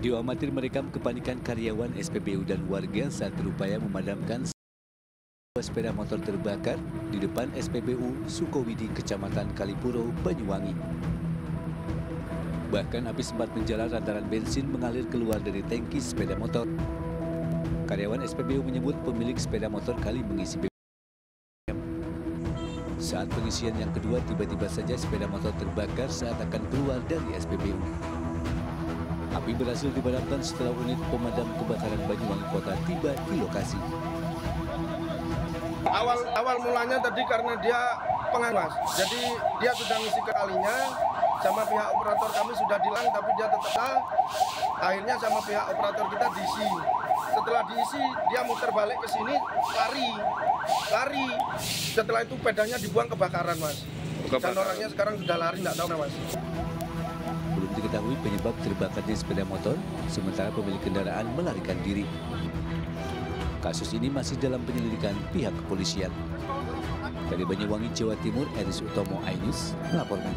Video amatir merekam kepanikan karyawan SPBU dan warga saat berupaya memadamkan sebuah sepeda motor terbakar di depan SPBU Sukowidi, Kecamatan Kalipuro, Banyuwangi. Bahkan api sempat menjalar lantaran bensin mengalir keluar dari tangki sepeda motor. Karyawan SPBU menyebut pemilik sepeda motor kali mengisi BBM. Saat pengisian yang kedua, tiba-tiba saja sepeda motor terbakar saat akan keluar dari SPBU. Api berhasil dipadamkan setelah unit pemadam kebakaran Banyuwangi Kota tiba di lokasi. Awal mulanya tadi karena dia pengawas, jadi dia sudah ngisi ke kalinya, sama pihak operator kami sudah dilang, tapi dia tetap akhirnya sama pihak operator kita diisi. Setelah diisi, dia muter balik ke sini, lari. Setelah itu pedanya dibuang kebakaran, Mas. Dan orangnya sekarang sudah lari, nggak tahu, Mas. Belum diketahui penyebab terbakarnya sepeda motor, sementara pemilik kendaraan melarikan diri. Kasus ini masih dalam penyelidikan pihak kepolisian. Dari Banyuwangi, Jawa Timur, Eris Utomo, Ainus melaporkan.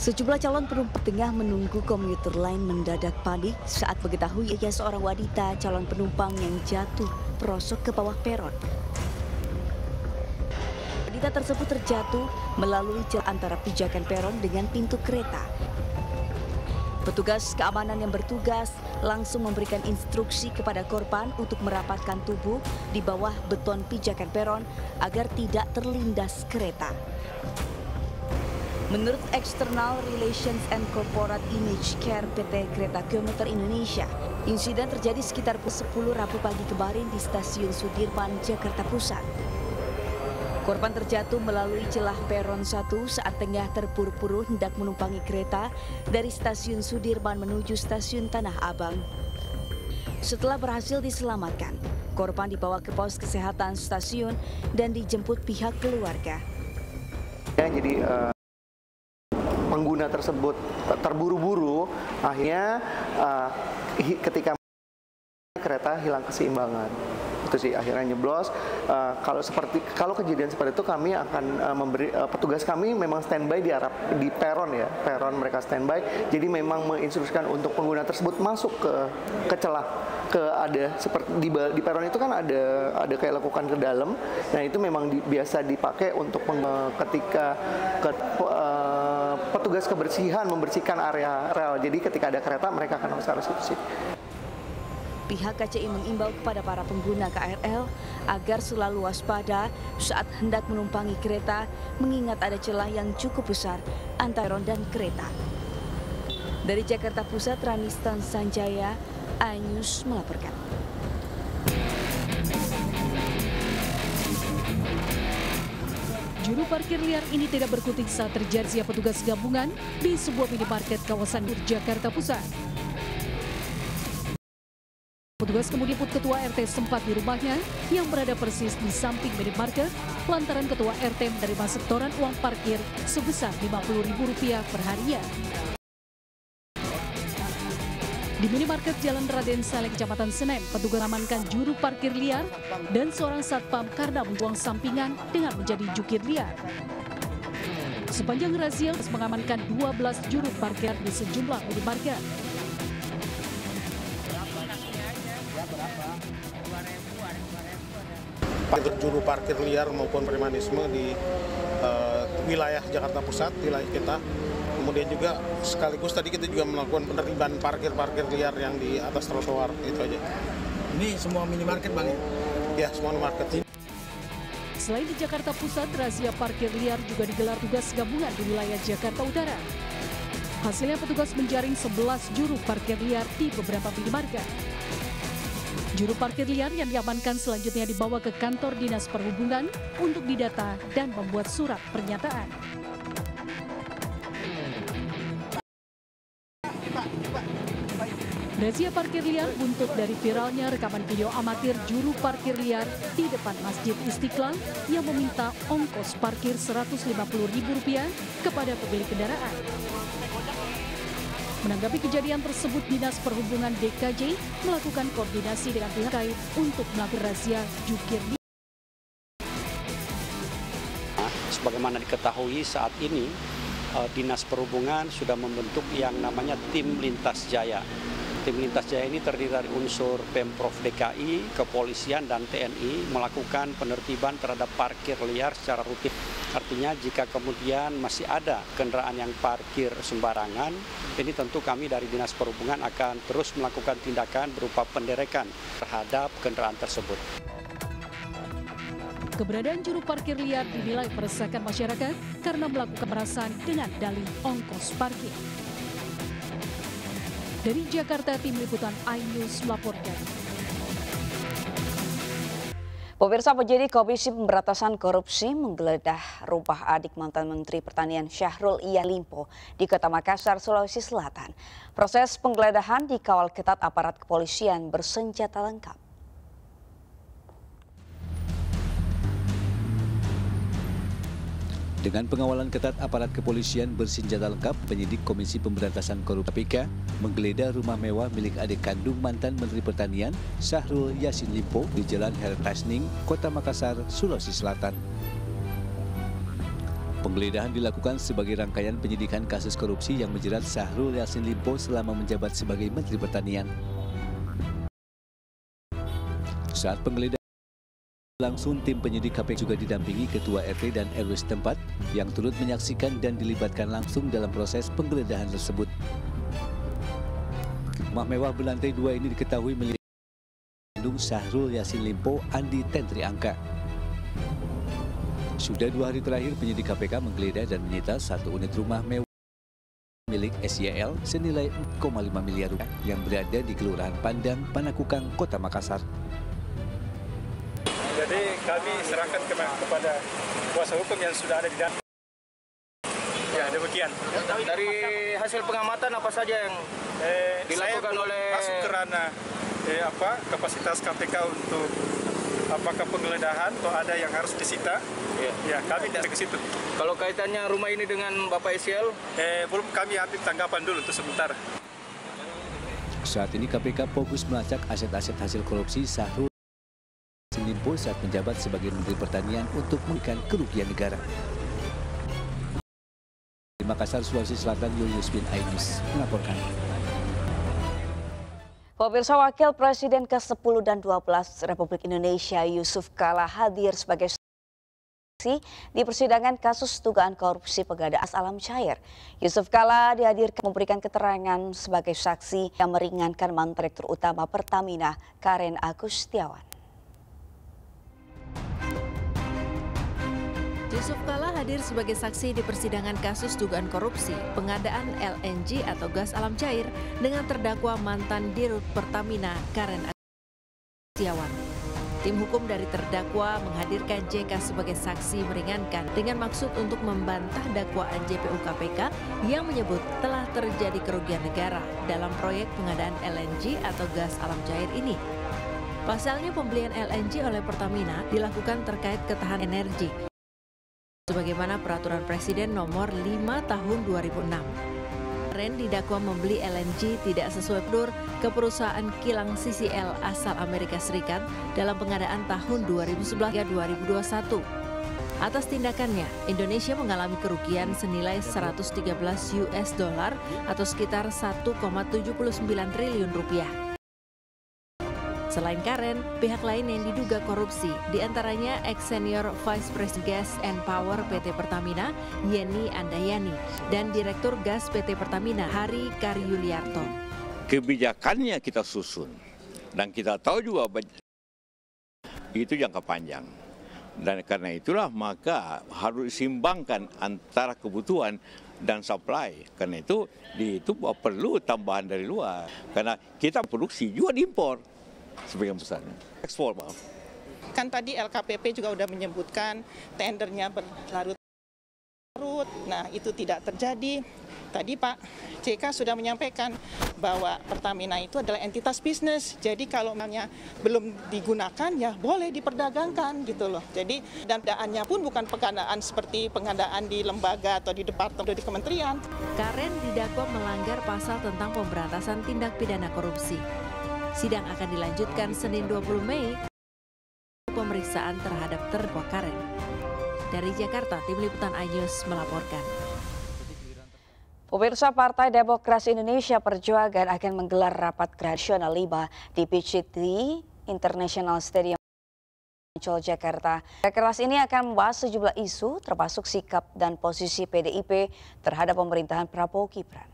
Sejumlah calon penumpang tengah menunggu komuter lain mendadak panik saat mengetahui ia seorang wanita calon penumpang yang jatuh merosot ke bawah peron. Wanita tersebut terjatuh melalui jalan antara pijakan peron dengan pintu kereta. Petugas keamanan yang bertugas langsung memberikan instruksi kepada korban untuk merapatkan tubuh di bawah beton pijakan peron agar tidak terlindas kereta. Menurut External Relations and Corporate Image Care PT Kereta Komuter Indonesia, insiden terjadi sekitar pukul 10 Rabu pagi kemarin di Stasiun Sudirman, Jakarta Pusat. Korban terjatuh melalui celah peron 1 saat tengah terburu-buru hendak menumpangi kereta dari Stasiun Sudirman menuju Stasiun Tanah Abang. Setelah berhasil diselamatkan, korban dibawa ke pos kesehatan stasiun dan dijemput pihak keluarga. Ya, jadi pengguna tersebut terburu-buru, akhirnya ketika kereta hilang keseimbangan, itu sih akhirnya nyeblos. Kalau kejadian seperti itu, kami akan memberi petugas kami memang standby di peron ya, peron mereka standby. Jadi memang menginstruksikan untuk pengguna tersebut masuk ke celah, ke ada seperti di peron itu kan ada kayak lekukan ke dalam. Nah itu memang biasa dipakai untuk petugas kebersihan membersihkan area rel. Jadi ketika ada kereta mereka akan harus itu sih. Pihak KCI mengimbau kepada para pengguna KRL agar selalu waspada saat hendak menumpangi kereta, mengingat ada celah yang cukup besar antara peron dan kereta. Dari Jakarta Pusat, Ranistan Sanjaya, iNews melaporkan. Juru parkir liar ini tidak berkutik saat terjarzia petugas gabungan di sebuah minimarket kawasan Jakarta Pusat. Petugas kemudian pun ketua RT sempat di rumahnya yang berada persis di samping minimarket lantaran ketua RT menerima setoran uang parkir sebesar Rp50.000 per harian. Di minimarket Jalan Raden Saleh, Kecamatan Senen, petugas amankan juru parkir liar dan seorang satpam karena membuang sampingan dengan menjadi jukir liar. Sepanjang razia mengamankan 12 juru parkir di sejumlah minimarket. Juru parkir liar maupun premanisme di wilayah Jakarta Pusat, wilayah kita. Kemudian juga sekaligus tadi kita juga melakukan penertiban parkir liar yang di atas trotoar, itu aja. Ini semua minimarket, Bang? Ya, semua minimarket. Selain di Jakarta Pusat, razia parkir liar juga digelar tugas gabungan di wilayah Jakarta Utara. Hasilnya petugas menjaring 11 juru parkir liar di beberapa minimarket. Juru parkir liar yang diamankan selanjutnya dibawa ke kantor Dinas Perhubungan untuk didata dan membuat surat pernyataan. Razia parkir liar buntut dari viralnya rekaman video amatir juru parkir liar di depan Masjid Istiqlal yang meminta ongkos parkir Rp150.000 kepada pemilik kendaraan. Menanggapi kejadian tersebut, Dinas Perhubungan DKJ melakukan koordinasi dengan pihak terkait untuk melakukan razia jukir liar. Sebagaimana diketahui saat ini Dinas Perhubungan sudah membentuk yang namanya Tim Lintas Jaya. Tim Lintas Jaya ini terdiri dari unsur Pemprov DKI, Kepolisian, dan TNI melakukan penertiban terhadap parkir liar secara rutin. Artinya jika kemudian masih ada kendaraan yang parkir sembarangan, ini tentu kami dari Dinas Perhubungan akan terus melakukan tindakan berupa penderekan terhadap kendaraan tersebut. Keberadaan juru parkir liar dinilai meresahkan masyarakat karena melakukan pemerasan dengan dalih ongkos parkir. Dari Jakarta, Tim Liputan iNews melaporkan. Pemirsa, penyidik Komisi Pemberantasan Korupsi menggeledah rumah adik mantan Menteri Pertanian Syahrul Yasin Limpo di Kota Makassar, Sulawesi Selatan. Proses penggeledahan dikawal ketat aparat kepolisian bersenjata lengkap. Dengan pengawalan ketat aparat kepolisian bersenjata lengkap, penyidik Komisi Pemberantasan Korupsi (KPK) menggeledah rumah mewah milik adik kandung mantan Menteri Pertanian Syahrul Yasin Limpo di Jalan Hertasning, Kota Makassar, Sulawesi Selatan. Penggeledahan dilakukan sebagai rangkaian penyidikan kasus korupsi yang menjerat Syahrul Yasin Limpo selama menjabat sebagai Menteri Pertanian. Saat penggeledahan langsung, tim penyidik KPK juga didampingi Ketua RT dan RW setempat yang turut menyaksikan dan dilibatkan langsung dalam proses penggeledahan tersebut. Rumah mewah berlantai 2 ini diketahui milik kandung Syahrul Yasin Limpo, Andi Tentri Angka. Sudah 2 hari terakhir, penyidik KPK menggeledah dan menyita 1 unit rumah mewah milik SYL senilai 4,5 miliar rupiah yang berada di Kelurahan Pandang, Panakukang, Kota Makassar. Jadi kami serahkan kepada kuasa hukum yang sudah ada di dalam. Ya, demikian. Dari hasil pengamatan apa saja yang dilakukan oleh masuk kerana kapasitas KPK untuk apakah penggeledahan atau ada yang harus disita? Ya, kami tidak ke situ. Kalau kaitannya rumah ini dengan Bapak SL, belum kami ambil tanggapan dulu untuk sebentar. Saat ini KPK fokus melacak aset-aset hasil korupsi Syahrul Limpo saat menjabat sebagai Menteri Pertanian untuk menekan kerugian negara. Di Makassar, Sulawesi Selatan, Yunus bin Ainus melaporkan. Pemirsa, Wakil Presiden ke-10 dan 12 Republik Indonesia Jusuf Kalla hadir sebagai saksi di persidangan kasus dugaan korupsi penggandaan gas alam cair. Jusuf Kalla dihadirkan memberikan keterangan sebagai saksi yang meringankan mantan Direktur Utama Pertamina, Karen Agustiawan. Jusuf Kalla hadir sebagai saksi di persidangan kasus dugaan korupsi pengadaan LNG atau gas alam cair dengan terdakwa mantan Dirut Pertamina Karen Agustiawan. Tim hukum dari terdakwa menghadirkan JK sebagai saksi meringankan dengan maksud untuk membantah dakwaan JPU KPK yang menyebut telah terjadi kerugian negara dalam proyek pengadaan LNG atau gas alam cair ini. Pasalnya pembelian LNG oleh Pertamina dilakukan terkait ketahanan energi sebagaimana peraturan Presiden nomor 5 tahun 2006. Karen didakwa membeli LNG tidak sesuai prosedur ke perusahaan kilang CCL asal Amerika Serikat dalam pengadaan tahun 2011-2021. Atas tindakannya, Indonesia mengalami kerugian senilai 113 US dollar atau sekitar 1,79 triliun rupiah. Selain Karen, pihak lain yang diduga korupsi, diantaranya ex-senior Vice President Gas and Power PT Pertamina, Yeni Andayani, dan Direktur Gas PT Pertamina, Hari Karyuliarto. Kebijakannya kita susun, dan kita tahu juga itu jangka panjang. Dan karena itulah maka harus disimbangkan antara kebutuhan dan supply. Karena itu perlu tambahan dari luar, karena kita produksi juga diimpor. Sebagian besarnya ekspor, maaf. Kan tadi LKPP juga sudah menyebutkan tendernya berlarut-larut. Nah, itu tidak terjadi. Tadi Pak JK sudah menyampaikan bahwa Pertamina itu adalah entitas bisnis. Jadi kalau misalnya belum digunakan, ya boleh diperdagangkan gitu loh. Jadi dandaannya pun bukan pengadaan seperti pengadaan di lembaga atau di departemen atau di kementerian. Karen didakwa melanggar pasal tentang pemberantasan tindak pidana korupsi. Sidang akan dilanjutkan Senin 20 Mei, pemeriksaan terhadap terdakwa Karen. Dari Jakarta, Tim Liputan iNews melaporkan. Pemirsa, Partai Demokrasi Indonesia Perjuangan akan menggelar rapat nasional 5 di PCT International Stadium Jakarta. Rakernas ini akan membahas sejumlah isu termasuk sikap dan posisi PDIP terhadap pemerintahan Prabowo Gibran.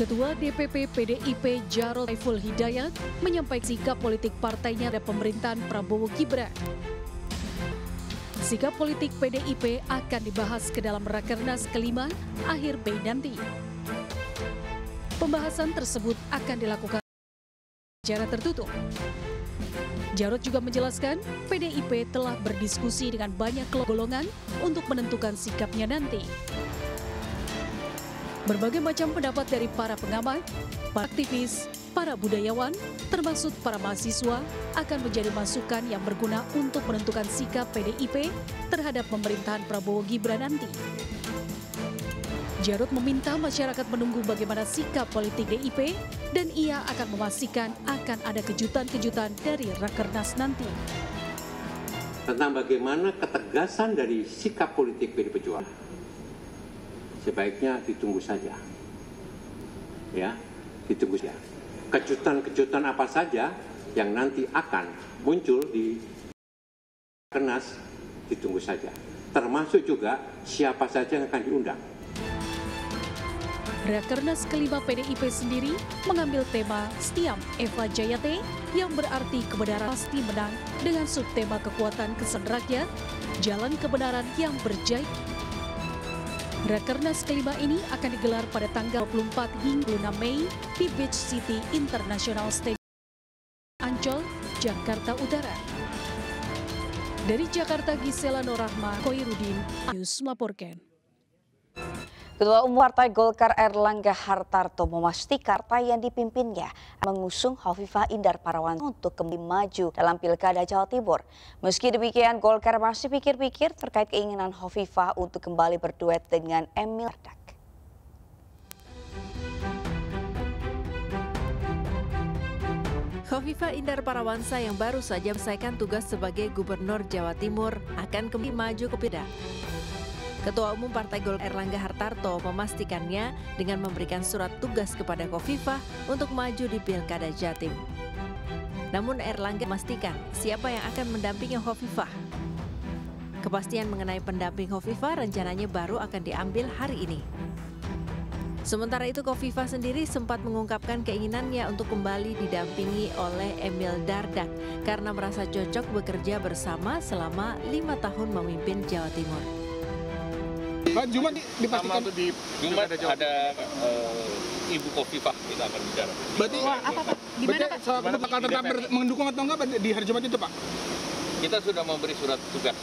Ketua DPP PDIP Jarod Hasto Hidayat menyampaikan sikap politik partainya pada pemerintahan Prabowo Gibran. Sikap politik PDIP akan dibahas ke dalam Rakernas kelima akhir Mei nanti. Pembahasan tersebut akan dilakukan secara tertutup. Jarod juga menjelaskan PDIP telah berdiskusi dengan banyak golongan untuk menentukan sikapnya nanti. Berbagai macam pendapat dari para pengamat, para aktivis, para budayawan, termasuk para mahasiswa akan menjadi masukan yang berguna untuk menentukan sikap PDIP terhadap pemerintahan Prabowo Gibran nanti. Jarod meminta masyarakat menunggu bagaimana sikap politik PDIP dan ia akan memastikan akan ada kejutan-kejutan dari Rakernas nanti. Tentang bagaimana ketegasan dari sikap politik PDIP Perjuangan. Sebaiknya ditunggu saja, ya, ditunggu saja. Kejutan-kejutan apa saja yang nanti akan muncul di Rakernas, ditunggu saja. Termasuk juga siapa saja yang akan diundang. Rakernas kelima PDIP sendiri mengambil tema Setiam Eva Jayate yang berarti kebenaran pasti menang dengan subtema kekuatan kesan rakyat, jalan kebenaran yang berjaya. Rakernas kelima ini akan digelar pada tanggal 24 hingga 26 Mei di Beach City International Stadium, Ancol, Jakarta Utara. Dari Jakarta, Gisela Norahma, Koirudin, News melaporkan. Ketua Umum Partai Golkar Airlangga Hartarto memastikan partai yang dipimpinnya mengusung Khofifah Indar Parawansa untuk kembali maju dalam Pilkada Jawa Timur. Meski demikian, Golkar masih pikir-pikir terkait keinginan Khofifah untuk kembali berduet dengan Emil Dardak. Khofifah Indar Parawansa yang baru saja menyelesaikan tugas sebagai Gubernur Jawa Timur akan kembali maju ke Pilkada. Ketua Umum Partai Golkar Airlangga Hartarto memastikannya dengan memberikan surat tugas kepada Khofifah untuk maju di Pilkada Jatim. Namun Airlangga memastikan siapa yang akan mendampingi Khofifah. Kepastian mengenai pendamping Khofifah rencananya baru akan diambil hari ini. Sementara itu Khofifah sendiri sempat mengungkapkan keinginannya untuk kembali didampingi oleh Emil Dardak karena merasa cocok bekerja bersama selama 5 tahun memimpin Jawa Timur. Jumat dipastikan Jumat ada Ibu Khofifah kita akan bicara. Berarti apa Pak? Gimana Pak? Soal bakal tetap mendukung atau enggak di hari Jumat itu Pak? Kita sudah memberi surat tugas.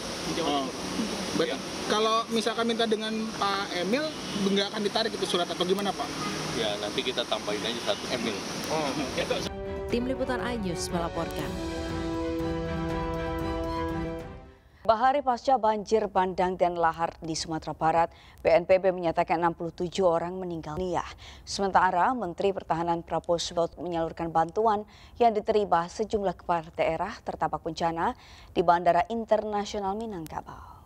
Berarti kalau misalkan minta dengan Pak Emil, enggak akan ditarik itu surat atau gimana Pak? Ya nanti kita tambahin aja satu Emil. Tim Liputan iNews melaporkan. 2 hari pasca banjir bandang dan lahar di Sumatera Barat, BNPB menyatakan 67 orang meninggal dunia. Sementara Menteri Pertahanan Prabowo Subianto menyalurkan bantuan yang diterima sejumlah kepala daerah terdampak bencana di Bandara Internasional Minangkabau.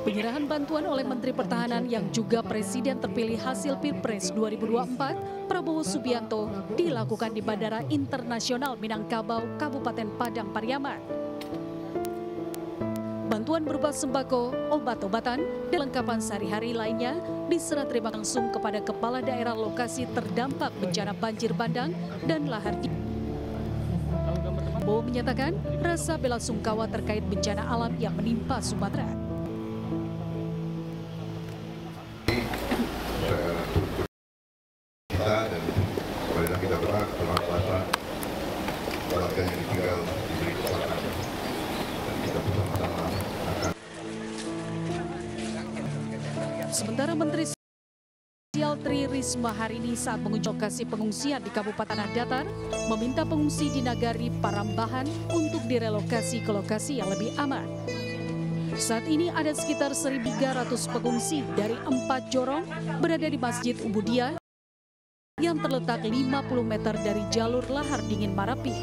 Penyerahan bantuan oleh Menteri Pertahanan yang juga Presiden terpilih hasil Pilpres 2024, Prabowo Subianto, dilakukan di Bandara Internasional Minangkabau, Kabupaten Padang, Pariaman. Bantuan berupa sembako, obat-obatan, dan lengkapan sehari-hari lainnya diserah terima langsung kepada kepala daerah lokasi terdampak bencana banjir bandang dan lahar. Prabowo menyatakan rasa bela sungkawa terkait bencana alam yang menimpa Sumatera. Sementara Menteri Sosial Tri Risma hari ini saat mengunjungi lokasi pengungsian di Kabupaten Tanah Datar meminta pengungsi di Nagari Parambahan untuk direlokasi ke lokasi yang lebih aman. Saat ini ada sekitar 1.300 pengungsi dari 4 jorong berada di Masjid Ubudia yang terletak 50 meter dari jalur lahar dingin Marapi.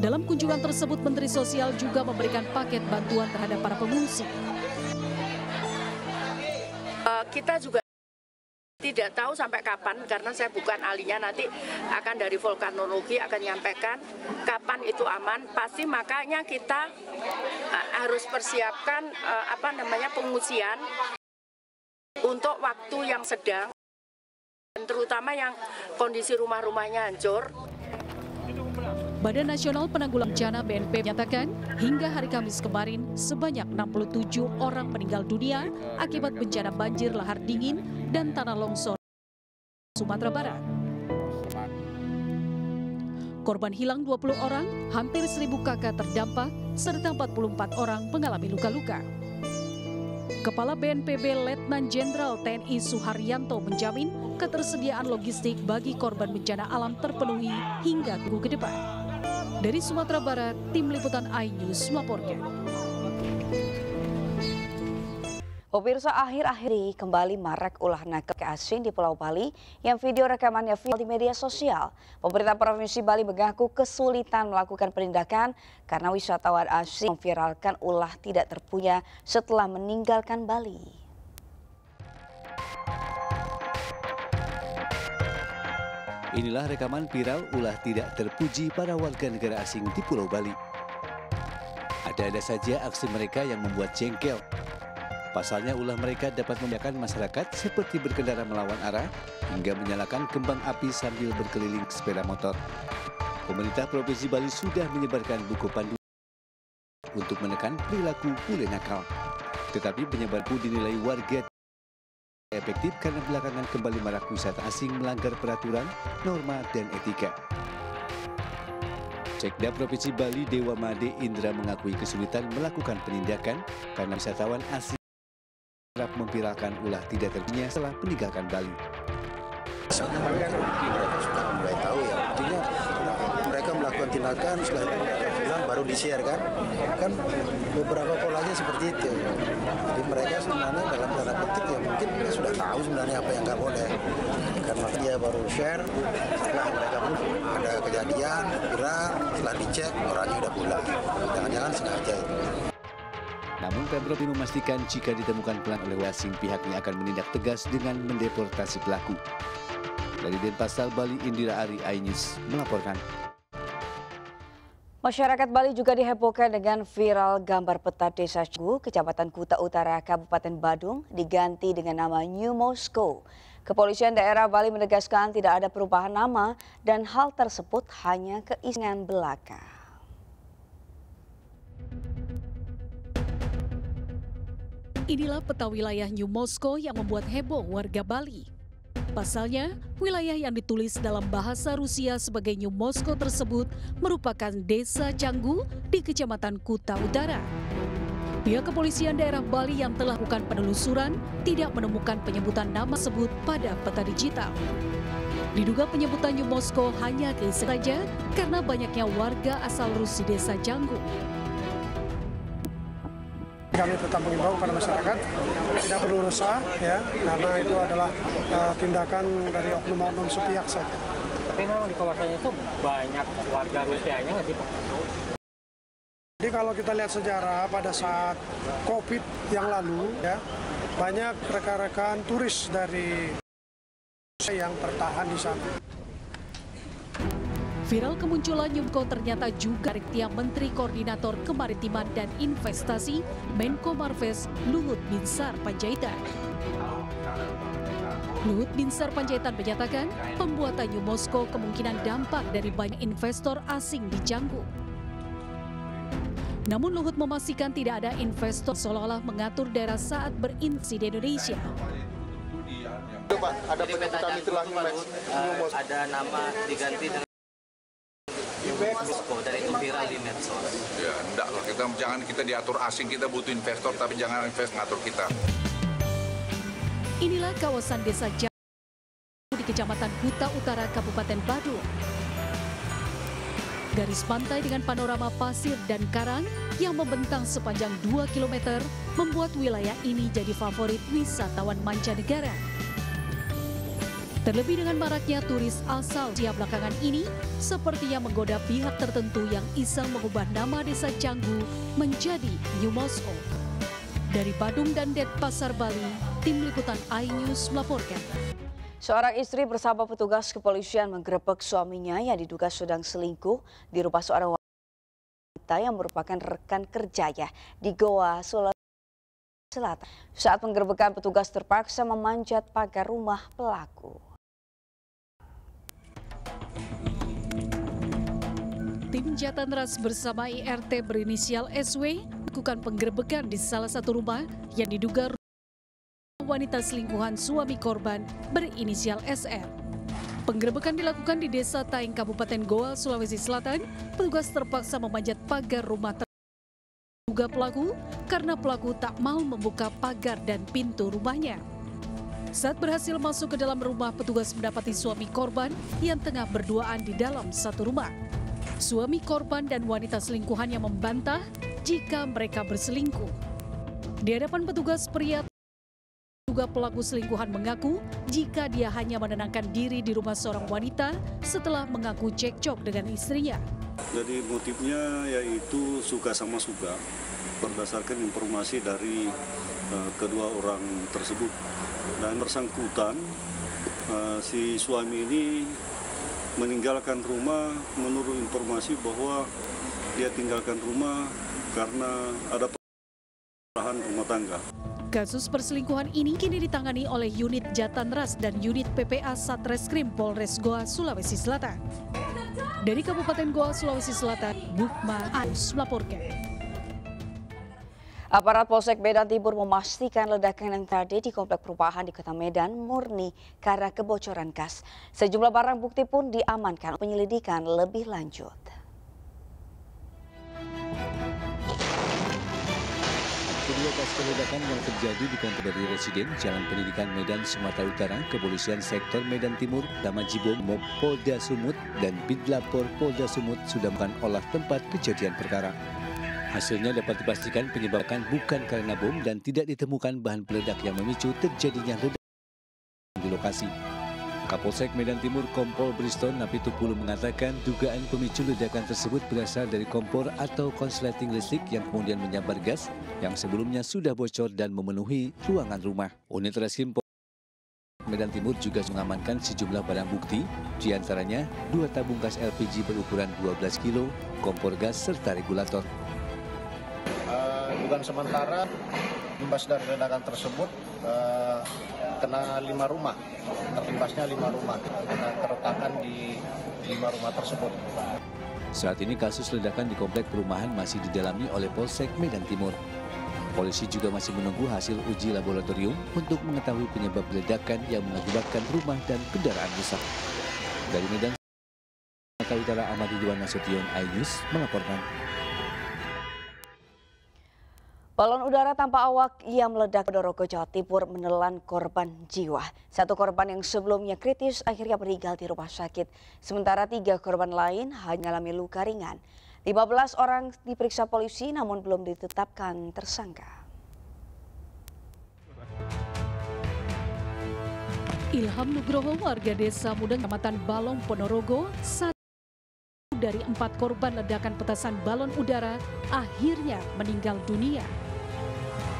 Dalam kunjungan tersebut, Menteri Sosial juga memberikan paket bantuan terhadap para pengungsi. Kita juga tidak tahu sampai kapan, karena saya bukan ahlinya, nanti akan dari vulkanologi akan menyampaikan kapan itu aman. Pasti makanya kita harus persiapkan pengungsian untuk waktu yang sedang, terutama yang kondisi rumah-rumahnya hancur. Badan Nasional Penanggulangan Bencana BNPB menyatakan hingga hari Kamis kemarin sebanyak 67 orang meninggal dunia akibat bencana banjir lahar dingin dan tanah longsor Sumatera Barat. Korban hilang 20 orang, hampir 1.000 kakak terdampak, serta 44 orang mengalami luka-luka. Kepala BNPB Letnan Jenderal TNI Suharyanto menjamin ketersediaan logistik bagi korban bencana alam terpenuhi hingga minggu ke depan. Dari Sumatera Barat, Tim Liputan iNews melaporkan. Pemirsa, akhir-akhir ini kembali marak ulah nakal asing di Pulau Bali yang video rekamannya viral di media sosial. Pemerintah Provinsi Bali mengaku kesulitan melakukan penindakan karena wisatawan asing memviralkan ulah tidak terpunya setelah meninggalkan Bali. Inilah rekaman viral ulah tidak terpuji para warga negara asing di Pulau Bali. Ada-ada saja aksi mereka yang membuat jengkel. Pasalnya ulah mereka dapat membahayakan masyarakat seperti berkendara melawan arah hingga menyalakan kembang api sambil berkeliling sepeda motor. Pemerintah Provinsi Bali sudah menyebarkan buku panduan untuk menekan perilaku pule nakal. Tetapi penyebar itu dinilai warga efektif karena belakangan kembali marak wisata asing melanggar peraturan, norma, dan etika. Sekda Provinsi Bali Dewa Made Indra mengakui kesulitan melakukan penindakan karena wisatawan asing kerap memviralkan ulah tidak terpunya setelah meninggalkan Bali. Sudah mulai tahu ya, artinya mereka melakukan tindakan setelah pulang baru di-share kan beberapa polanya seperti itu. Jadi mereka sebenarnya dalam tanda petik ya mungkin mereka sudah tahu sebenarnya apa yang nggak boleh. Karena dia baru share, setelah mereka pun ada kejadian, viral, setelah dicek orangnya udah pulang. Jangan-jangan sengaja itu. Namun Pemprov memastikan jika ditemukan pelanggar oleh asing pihaknya akan menindak tegas dengan mendeportasi pelaku. Dari Denpasar, Bali, Indira Ari, iNews melaporkan. Masyarakat Bali juga dihebohkan dengan viral gambar peta Desa Canggu, Kecamatan Kuta Utara, Kabupaten Badung, diganti dengan nama New Moscow. Kepolisian daerah Bali menegaskan tidak ada perubahan nama dan hal tersebut hanya keisengan belaka. Inilah peta wilayah New Moscow yang membuat heboh warga Bali. Pasalnya, wilayah yang ditulis dalam bahasa Rusia sebagai New Moscow tersebut merupakan Desa Canggu di Kecamatan Kuta Utara. Pihak kepolisian daerah Bali yang telah melakukan penelusuran tidak menemukan penyebutan nama tersebut pada peta digital. Diduga penyebutan New Moscow hanya keisengan saja karena banyaknya warga asal Rusia Desa Canggu. Kami tetap mengimbau kepada masyarakat tidak perlu resah ya, karena itu adalah tindakan dari oknum-oknum sepihak saja. Tapi memang di kawasannya itu banyak warga Rusianya nggak sih, Pak? Jadi kalau kita lihat sejarah pada saat COVID yang lalu ya, banyak rekan-rekan turis dari Rusia yang tertahan di sana. Viral kemunculan Nyumko ternyata juga dari Menteri Koordinator Kemaritiman dan Investasi Menko Marves Luhut Binsar Panjaitan. Luhut Binsar Panjaitan menyatakan pembuatan New Moscow kemungkinan dampak dari banyak investor asing di Canggu. Namun Luhut memastikan tidak ada investor seolah-olah mengatur daerah saat berinvestasi di Indonesia. Ada penyebutan itulah ada nama diganti dengan Moscow dari itu viral di medsos. Ya, enggaklah kita jangan kita diatur asing, kita butuh investor tapi jangan investor ngatur kita. Inilah kawasan Desa Canggu di Kecamatan Kuta Utara, Kabupaten Badung. Garis pantai dengan panorama pasir dan karang yang membentang sepanjang 2 km membuat wilayah ini jadi favorit wisatawan mancanegara. Terlebih dengan maraknya turis asal Asia belakangan ini, sepertinya menggoda pihak tertentu yang iseng mengubah nama Desa Canggu menjadi New Moskow. Dari Badung dan Denpasar, Bali, Tim Liputan iNews melaporkan. Seorang istri bersama petugas kepolisian menggerebek suaminya yang diduga sedang selingkuh di rumah seorang wanita yang merupakan rekan kerjanya di Goa, Sulawesi Selatan. Saat penggerebekan, petugas terpaksa memanjat pagar rumah pelaku. Tim Jatantras bersama IRT berinisial SW melakukan penggerebekan di salah satu rumah yang diduga wanita selingkuhan suami korban berinisial SR. Penggerebekan dilakukan di Desa Taing, Kabupaten Goa, Sulawesi Selatan. Petugas terpaksa memanjat pagar rumah terduga pelaku karena pelaku tak mau membuka pagar dan pintu rumahnya. Saat berhasil masuk ke dalam rumah, petugas mendapati suami korban yang tengah berduaan di dalam satu rumah. Suami korban dan wanita selingkuhan yang membantah jika mereka berselingkuh. Di hadapan petugas, pria juga pelaku selingkuhan mengaku jika dia hanya menenangkan diri di rumah seorang wanita setelah mengaku cekcok dengan istrinya. Jadi motifnya yaitu suka sama suka berdasarkan informasi dari kedua orang tersebut. Dan bersangkutan si suami ini meninggalkan rumah, menurut informasi bahwa dia tinggalkan rumah karena ada permasalahan rumah tangga. Kasus perselingkuhan ini kini ditangani oleh unit Jatantras dan unit PPA Satreskrim Polres Goa, Sulawesi Selatan. Dari Kabupaten Goa, Sulawesi Selatan, Bukma Anus melaporkan. Aparat Polsek Medan Timur memastikan ledakan yang tadi di komplek perumahan di Kota Medan murni karena kebocoran gas. Sejumlah barang bukti pun diamankan untuk penyelidikan lebih lanjut. Video pasca ledakan yang terjadi di komplek dari Residen Jalan Pendidikan Medan, Sumatera Utara, Kepolisian Sektor Medan Timur, Damajibom, Polda Sumut, dan Bidlapor Polda Sumut sudah melakukan olah tempat kejadian perkara. Hasilnya dapat dipastikan penyebabkan bukan karena bom dan tidak ditemukan bahan peledak yang memicu terjadinya ledakan di lokasi. Kapolsek Medan Timur Kompol Briston Napitupulu mengatakan dugaan pemicu ledakan tersebut berasal dari kompor atau konsleting listrik yang kemudian menyambar gas yang sebelumnya sudah bocor dan memenuhi ruangan rumah. Unit Reskrim Medan Timur juga mengamankan sejumlah barang bukti, diantaranya 2 tabung gas LPG berukuran 12 kg, kompor gas, serta regulator. Dugaan sementara imbas dari ledakan tersebut kena 5 rumah, terimbasnya 5 rumah, terletakkan di 5 rumah tersebut. Saat ini kasus ledakan di komplek perumahan masih didalami oleh Polsek Medan Timur. Polisi juga masih menunggu hasil uji laboratorium untuk mengetahui penyebab ledakan yang mengakibatkan rumah dan kendaraan rusak. Dari Medan, Sumatera Utara, Ahmad Ridwan Nasution, iNews melaporkan. Balon udara tanpa awak yang meledak di Ponorogo, Jawa Timur menelan korban jiwa. 1 korban yang sebelumnya kritis akhirnya meninggal di rumah sakit. Sementara 3 korban lain hanya mengalami luka ringan. 15 orang diperiksa polisi namun belum ditetapkan tersangka. Ilham Nugroho, warga Desa Mudeng, Kecamatan Balong, Ponorogo, satu dari 4 korban ledakan petasan balon udara akhirnya meninggal dunia.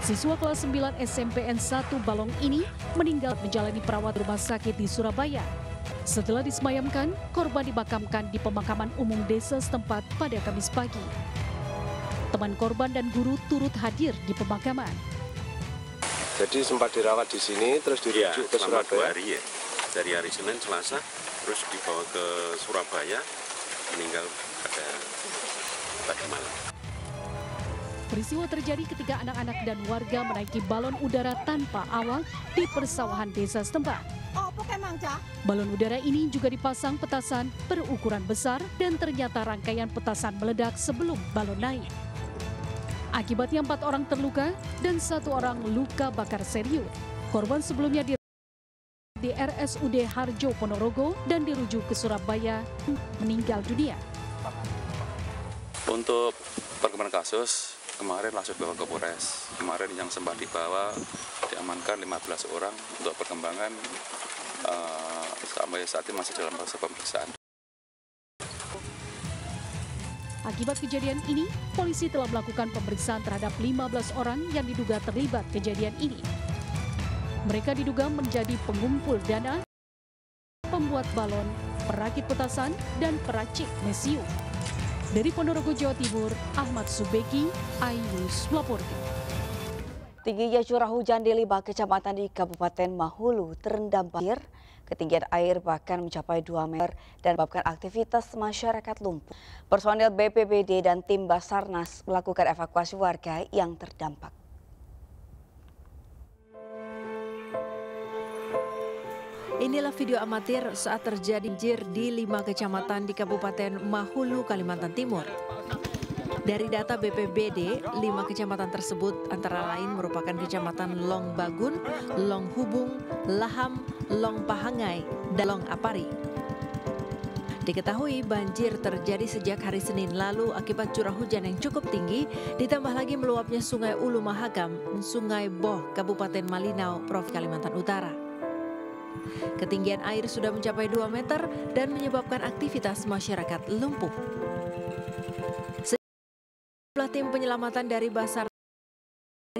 Siswa kelas 9 SMPN 1 Balong ini meninggal menjalani perawat rumah sakit di Surabaya. Setelah disemayamkan, korban dimakamkan di pemakaman umum desa setempat pada Kamis pagi. Teman korban dan guru turut hadir di pemakaman. Jadi sempat dirawat di sini, terus dirujuk ke Surabaya? 2 hari ya. Dari hari Senin, Selasa, terus dibawa ke Surabaya, meninggal pada malam. Peristiwa terjadi ketika anak-anak dan warga menaiki balon udara tanpa awak di persawahan desa setempat. Balon udara ini juga dipasang petasan berukuran besar dan ternyata rangkaian petasan meledak sebelum balon naik. Akibatnya 4 orang terluka dan 1 orang luka bakar serius. Korban sebelumnya dirawat di RSUD Harjo Ponorogo dan dirujuk ke Surabaya meninggal dunia. Untuk perkembangan kasus, kemarin langsung dibawa ke Polres. Kemarin yang sempat dibawa diamankan 15 orang. Untuk perkembangan sampai saat ini masih dalam proses pemeriksaan. Akibat kejadian ini, polisi telah melakukan pemeriksaan terhadap 15 orang yang diduga terlibat kejadian ini. Mereka diduga menjadi pengumpul dana, pembuat balon, perakit petasan, dan peracik mesiu. Dari Ponorogo, Jawa Timur, Ahmad Subeki, Ayus melaporkan. Tingginya curah hujan di 5 kecamatan di Kabupaten Mahulu terendam banjir. Ketinggian air bahkan mencapai 2 meter dan menyebabkan aktivitas masyarakat lumpuh. Personil BPBD dan tim Basarnas melakukan evakuasi warga yang terdampak. Inilah video amatir saat terjadi banjir di 5 kecamatan di Kabupaten Mahulu, Kalimantan Timur. Dari data BPBD, 5 kecamatan tersebut antara lain merupakan kecamatan Long Bagun, Long Hubung, Laham, Long Pahangai, dan Long Apari. Diketahui banjir terjadi sejak hari Senin lalu akibat curah hujan yang cukup tinggi, ditambah lagi meluapnya Sungai Ulu Mahakam, Sungai Boh, Kabupaten Malinau, Provinsi Kalimantan Utara. Ketinggian air sudah mencapai 2 meter dan menyebabkan aktivitas masyarakat lumpuh. Tim penyelamatan dari Basarnas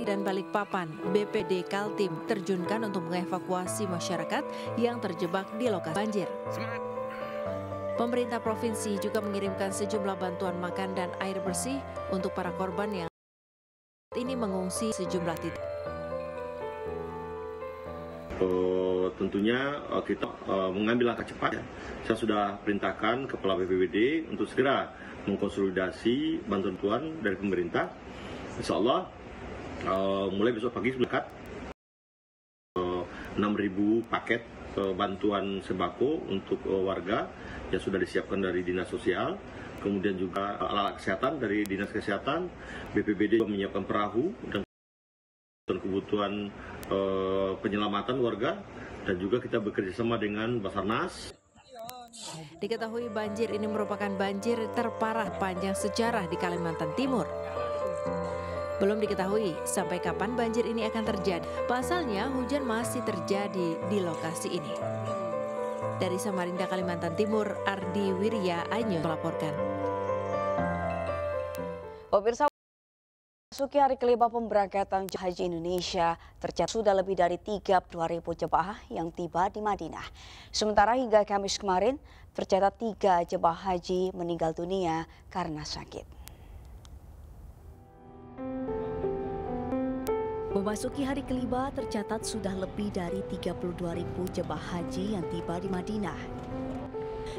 dan Balikpapan, BPD Kaltim terjunkan untuk mengevakuasi masyarakat yang terjebak di lokasi banjir. Pemerintah provinsi juga mengirimkan sejumlah bantuan makan dan air bersih untuk para korban yang ini mengungsi sejumlah titik. Tentunya kita mengambil langkah cepat. Saya sudah perintahkan Kepala BPBD untuk segera mengkonsolidasi bantuan dari pemerintah. Insya Allah mulai besok pagi sudah 6.000 paket bantuan sembako untuk warga yang sudah disiapkan dari Dinas Sosial. Kemudian juga alat kesehatan dari Dinas Kesehatan. BPBD juga menyiapkan perahu dan kebutuhan penyelamatan warga. Dan juga kita bekerja sama dengan Basarnas. Diketahui banjir ini merupakan banjir terparah panjang sejarah di Kalimantan Timur. Belum diketahui sampai kapan banjir ini akan terjadi. Pasalnya hujan masih terjadi di lokasi ini. Dari Samarinda, Kalimantan Timur, Ardi Wirya Anyo melaporkan. Pemirsa, memasuki hari kelima pemberangkatan Haji Indonesia, tercatat sudah lebih dari 32.000 jemaah yang tiba di Madinah. Sementara hingga Kamis kemarin, tercatat 3 jemaah haji meninggal dunia karena sakit. Memasuki hari kelima, tercatat sudah lebih dari 32.000 jemaah haji yang tiba di Madinah.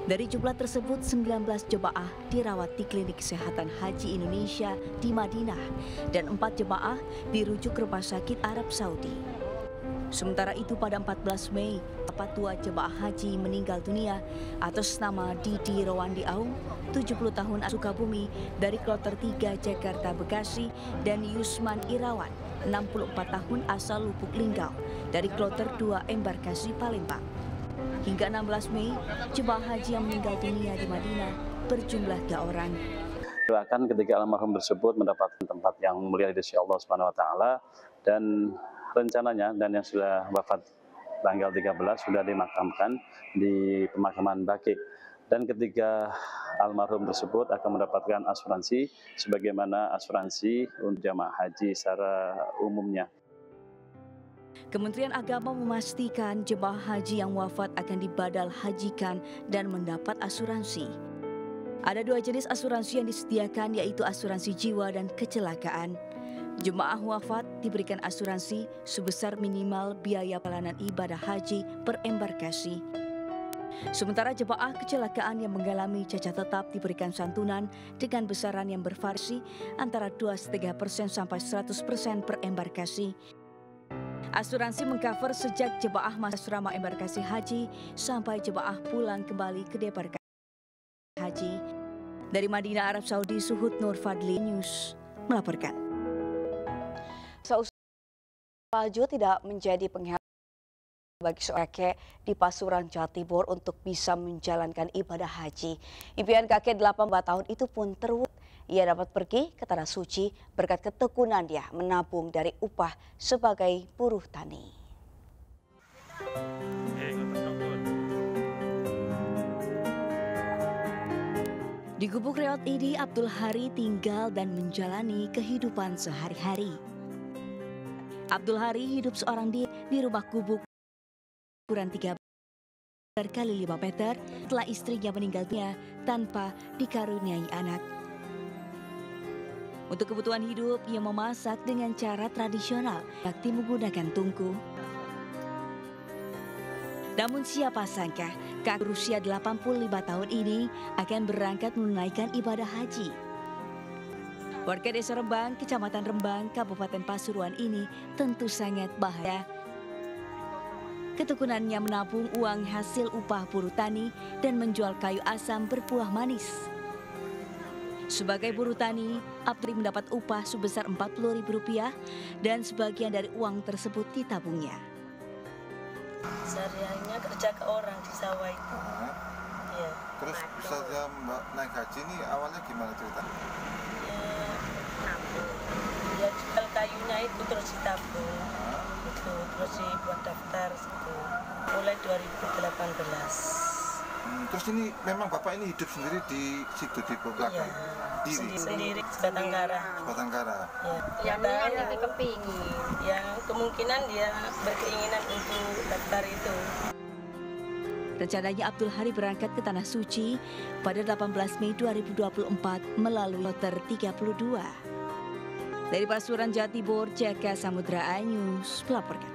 Dari jumlah tersebut, 19 jemaah dirawat di Klinik Kesehatan Haji Indonesia di Madinah dan 4 jemaah dirujuk ke Rumah Sakit Arab Saudi. Sementara itu pada 14 Mei, 42 jemaah haji meninggal dunia atas nama Didi Rowandi Aung, 70 tahun Sukabumi dari kloter 3 Jakarta Bekasi, dan Yusman Irawan, 64 tahun asal Lubuk Linggau dari kloter 2 Embarkasi Palembang. Hingga 16 Mei, jemaah haji yang meninggal dunia di Madinah berjumlah 3 orang. Doakan ketika almarhum tersebut mendapatkan tempat yang mulia di sisi Allah Subhanahu wa taala, dan rencananya dan yang sudah wafat tanggal 13 sudah dimakamkan di pemakaman Bakik. Dan ketika almarhum tersebut akan mendapatkan asuransi sebagaimana asuransi untuk jemaah haji secara umumnya. Kementerian Agama memastikan jemaah haji yang wafat akan dibadal hajikan dan mendapat asuransi. Ada 2 jenis asuransi yang disediakan, yaitu asuransi jiwa dan kecelakaan. Jemaah wafat diberikan asuransi sebesar minimal biaya perjalanan ibadah haji per embarkasi. Sementara jemaah kecelakaan yang mengalami cacat tetap diberikan santunan dengan besaran yang bervariasi antara 2,5% sampai 100% per embarkasi. Asuransi mengcover sejak jemaah masuk asrama embarkasi haji sampai jemaah pulang kembali ke departemen haji. Dari Madinah, Arab Saudi, Suhud Nur Fadli News melaporkan. Sausah salju tidak menjadi penghalang bagi seorang kakek di Pasuruan, Jawa Timur untuk bisa menjalankan ibadah haji. Impian kakek 84 tahun itu pun terwujud. Ia dapat pergi ke Tanah Suci berkat ketekunan dia menabung dari upah sebagai buruh tani. Di gubuk reot ini Abdul Hari tinggal dan menjalani kehidupan sehari-hari. Abdul Hari hidup seorang diri di rumah gubuk ukuran 3 meter kali 5 meter setelah istrinya meninggalnya tanpa dikaruniai anak. Untuk kebutuhan hidup, ia memasak dengan cara tradisional, yakni menggunakan tungku. Namun siapa sangka, kakek berusia 85 tahun ini akan berangkat menunaikan ibadah haji. Warga Desa Rembang, Kecamatan Rembang, Kabupaten Pasuruan ini tentu sangat bahagia. Ketekunannya menabung uang hasil upah buruh tani dan menjual kayu asam berbuah manis. Sebagai buruh tani, Abdul mendapat upah sebesar Rp40.000 dan sebagian dari uang tersebut ditabungnya. Sehari-harinya kerja ke orang di sawah itu. Ya. Terus saja naik haji ini awalnya gimana ceritanya? Ya jual kayunya itu terus ditabung, itu terus dibuat daftar itu mulai 2018. Terus ini memang Bapak ini hidup sendiri di situ di Bogor. Ya, sendiri Sebatang Kara. Ya. Yang ini kepingin, yang kemungkinan dia berkeinginan untuk daftar itu. Rencananya Abdul Hari berangkat ke Tanah Suci pada 18 Mei 2024 melalui loter 32. Dari Pasuruan, Jawa Timur, Jaka Samudra Anyus melaporkan.